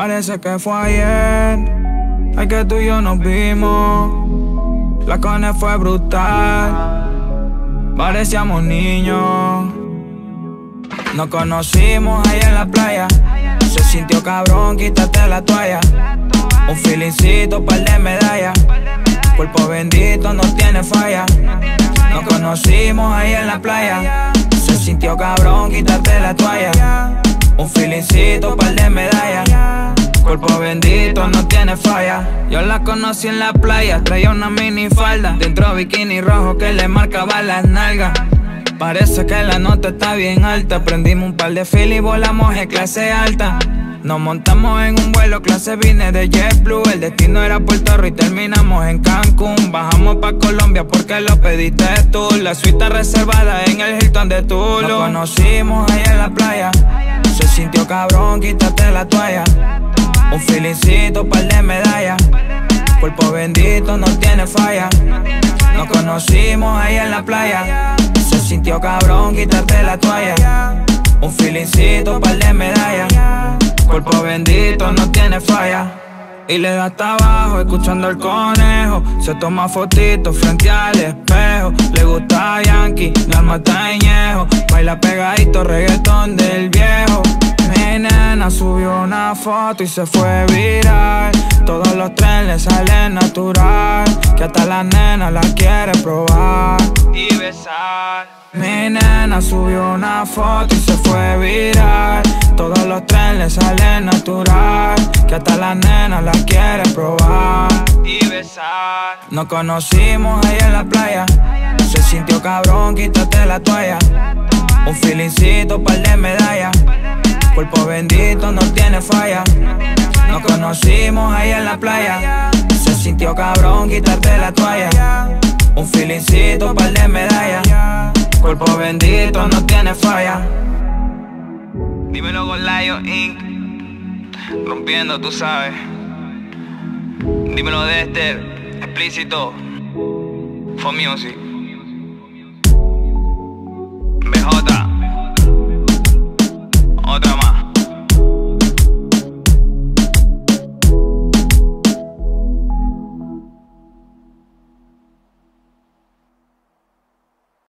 Parece que fue ayer, ay, que tú y yo nos vimos. La conexión fue brutal, parecíamos niños. Nos conocimos ahí en la playa. Se sintió cabrón, quítate la toalla. Un feelincito, par de medallas. Cuerpo bendito, no tiene falla. Nos conocimos ahí en la playa. Se sintió cabrón, quítate la toalla. Un feelincito, par de medallas. Cuerpo bendito, no tiene falla. Yo la conocí en la playa, traía una minifalda. Dentro bikini rojo que le marcaba las nalgas. Parece que la nota está bien alta. Prendimos un par de fil y volamos en clase alta. Nos montamos en un vuelo clase business de JetBlue. El destino era Puerto Rico y terminamos en Cancún. Bajamos pa' Colombia porque lo pediste tú. La suite reservada en el Hilton de Tulum. Nos conocimos ahí en la playa. Se sintió cabrón, quítate la toalla. Un feelincito, par de medallas. Cuerpo bendito, no tiene falla. Nos conocimos ahí en la playa. Se sintió cabrón, quítate la toalla. Un feelincito, par de medallas. Cuerpo bendito, no tiene falla. Y le da hasta abajo, escuchando al conejo. Se toma fotitos frente al espejo. Le gusta Yankee, alma está añejo. Baila pegadito, reggaetón del viejo. Mi nena subió una foto y se fue viral. Todos los trenes le salen natural. Que hasta la nena la quiere probar y besar. Mi nena subió una foto y se fue viral. Todos los trenes le salen natural. Que hasta la nena la quiere probar y besar. Nos conocimos ahí en la playa. Se sintió cabrón, quítate la toalla. Un feelincito, par de medallas. Cuerpo bendito, no tiene falla. Nos conocimos ahí en la playa. Se sintió cabrón, quítate la toalla. Un feelincito, par de medallas. Cuerpo bendito, no tiene falla. Dímelo, Gold Lyon Inc. Rompiendo, tú sabes. Dímelo de este, explícito. Foam Music.